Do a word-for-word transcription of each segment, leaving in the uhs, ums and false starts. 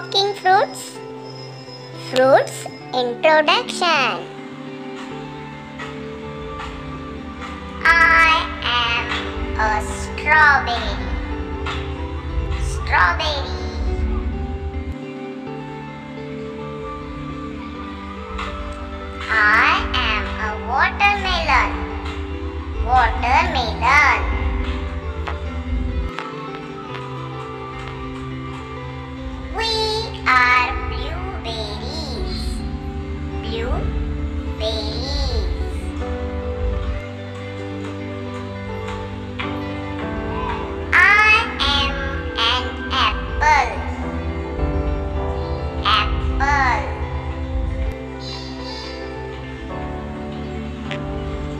Talking Fruits. Fruits Introduction. I am a strawberry. Strawberry. I am a watermelon. Watermelon. We are blueberries. Blueberries. I am an apple. Apple.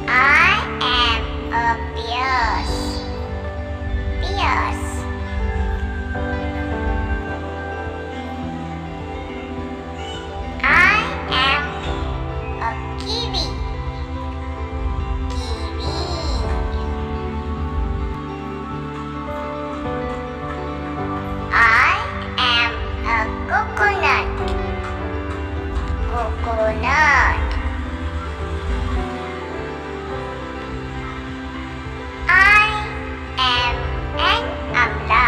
I am a pears. Pears. Coconut. I am an amla.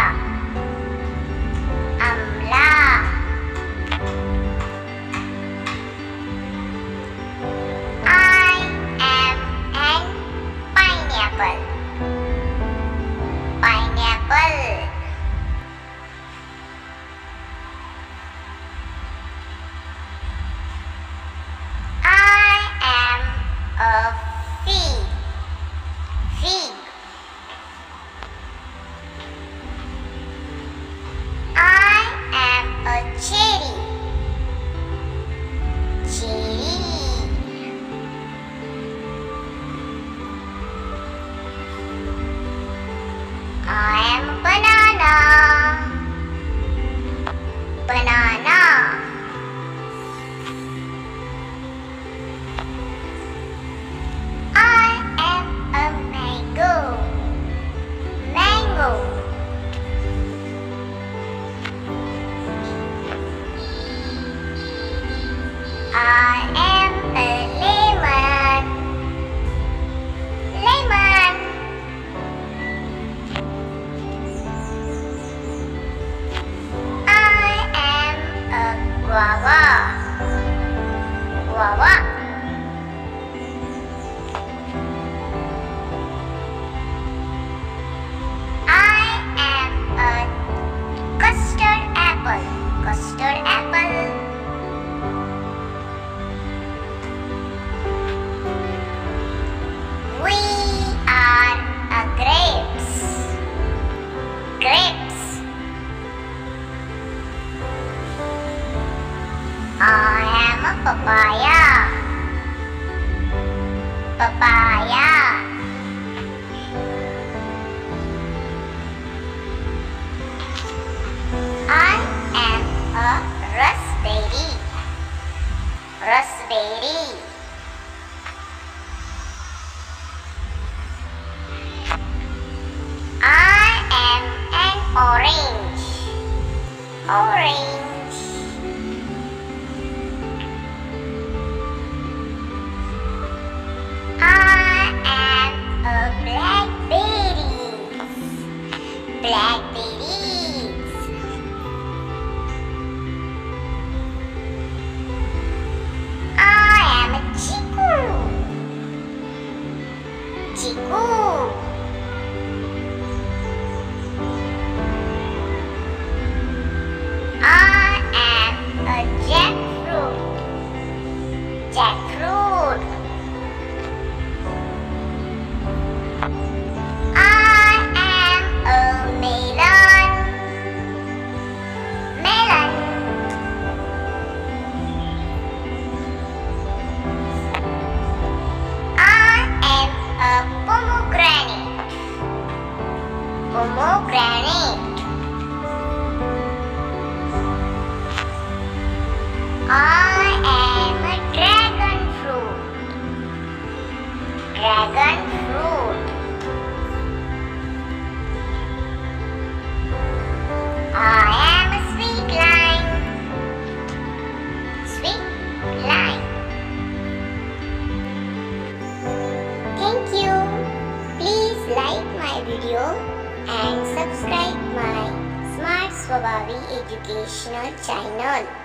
Amla. I am an pineapple. Pineapple. Papaya. Papaya. I am a raspberry. Raspberry. I am an orange. Orange. Blackberries. I am a chiku. Chiku. I am a jackfruit. Jackfruit. Pomegranate. I am a dragon fruit. like my video and subscribe my Smart Swabhavi Educational Channel.